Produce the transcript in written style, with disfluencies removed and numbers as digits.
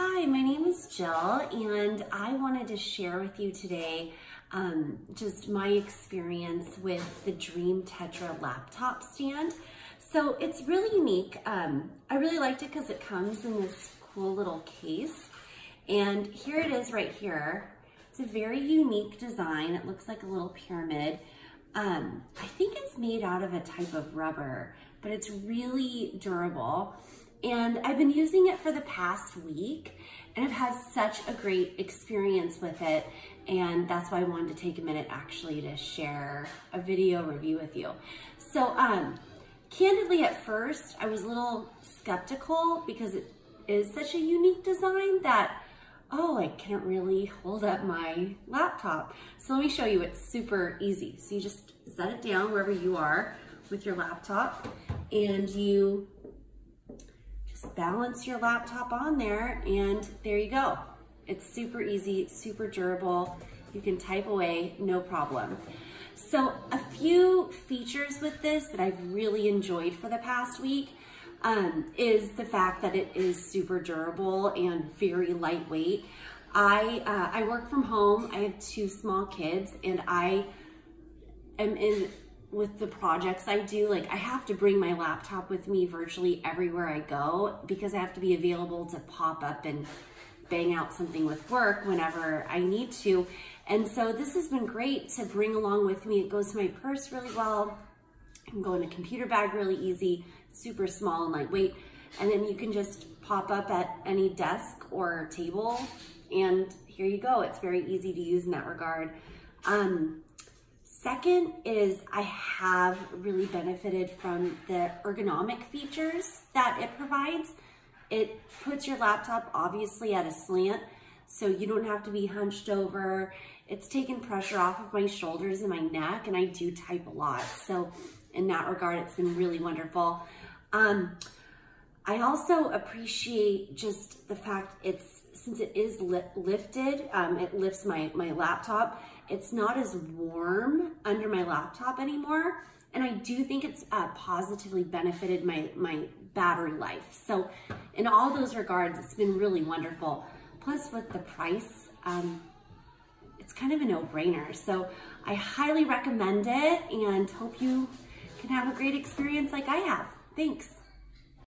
Hi, my name is Jill, and I wanted to share with you today just my experience with the Dream Tetra laptop stand. So it's really unique. I really liked it because it comes in this cool little case, and here it is right here. It's a very unique design. It looks like a little pyramid. I think it's made out of a type of rubber, but it's really durable. And I've been using it for the past week, and I've had such a great experience with it, and that's why I wanted to take a minute actually to share a video review with you. So candidly, at first I was a little skeptical because it is such a unique design that, oh, I can't really hold up my laptop. So let me show you, it's super easy. So you just set it down wherever you are with your laptop, and you balance your laptop on there, and there you go. It's super easy, it's super durable. You can type away, no problem. So a few features with this that I've really enjoyed for the past week is the fact that it is super durable and very lightweight. I work from home, I have two small kids, and I am in with the projects I do, like I have to bring my laptop with me virtually everywhere I go because I have to be available to pop up and bang out something with work whenever I need to. And so this has been great to bring along with me. It goes to my purse really well. I can go in a computer bag really easy, super small and lightweight. And then you can just pop up at any desk or table, and here you go. It's very easy to use in that regard. Second is I have really benefited from the ergonomic features that it provides. It puts your laptop obviously at a slant, so you don't have to be hunched over. It's taken pressure off of my shoulders and my neck, and I do type a lot. So in that regard, it's been really wonderful. I also appreciate just the fact it's, since it is lifted, it lifts my laptop. It's not as warm under my laptop anymore. And I do think it's positively benefited my battery life. So in all those regards, it's been really wonderful. Plus with the price, it's kind of a no-brainer. So I highly recommend it and hope you can have a great experience like I have. Thanks.